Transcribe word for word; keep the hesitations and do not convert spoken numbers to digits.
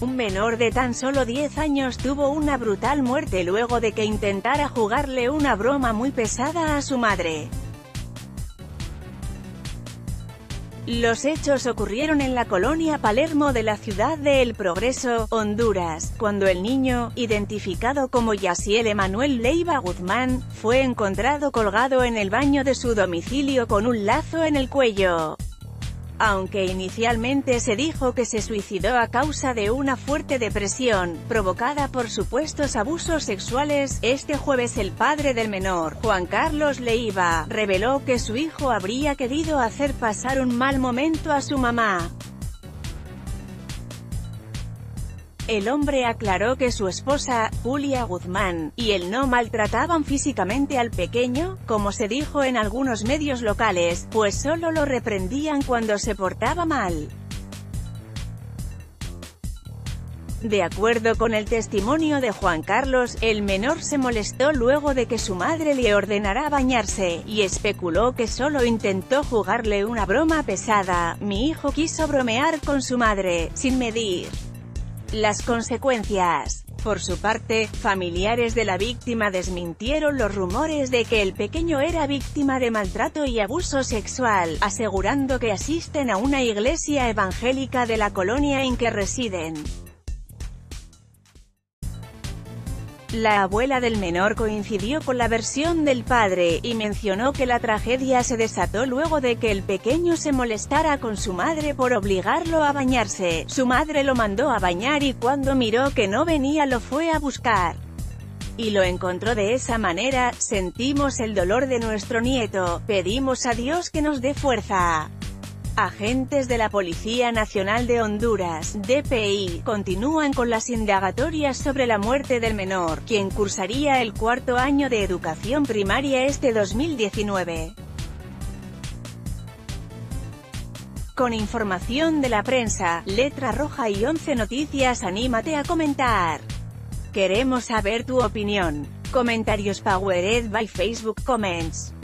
Un menor de tan solo diez años tuvo una brutal muerte luego de que intentara jugarle una broma muy pesada a su madre. Los hechos ocurrieron en la colonia Palermo de la ciudad de El Progreso, Honduras, cuando el niño, identificado como Jasiel Emmanuel Leiva Guzmán, fue encontrado colgado en el baño de su domicilio con un lazo en el cuello. Aunque inicialmente se dijo que se suicidó a causa de una fuerte depresión, provocada por supuestos abusos sexuales, este jueves el padre del menor, Juan Carlos Leiva, reveló que su hijo habría querido hacer pasar un mal momento a su mamá. El hombre aclaró que su esposa, Julia Guzmán, y él no maltrataban físicamente al pequeño, como se dijo en algunos medios locales, pues solo lo reprendían cuando se portaba mal. De acuerdo con el testimonio de Juan Carlos, el menor se molestó luego de que su madre le ordenara bañarse, y especuló que solo intentó jugarle una broma pesada. Mi hijo quiso bromear con su madre, sin medir las consecuencias. Por su parte, familiares de la víctima desmintieron los rumores de que el pequeño era víctima de maltrato y abuso sexual, asegurando que asisten a una iglesia evangélica de la colonia en que residen. La abuela del menor coincidió con la versión del padre, y mencionó que la tragedia se desató luego de que el pequeño se molestara con su madre por obligarlo a bañarse. Su madre lo mandó a bañar y cuando miró que no venía lo fue a buscar. Y lo encontró de esa manera. Sentimos el dolor de nuestro nieto, pedimos a Dios que nos dé fuerza. Agentes de la Policía Nacional de Honduras, D P I, continúan con las indagatorias sobre la muerte del menor, quien cursaría el cuarto año de educación primaria este dos mil diecinueve. Con información de la prensa, Letra Roja y once Noticias, anímate a comentar. Queremos saber tu opinión. Comentarios powered by Facebook Comments.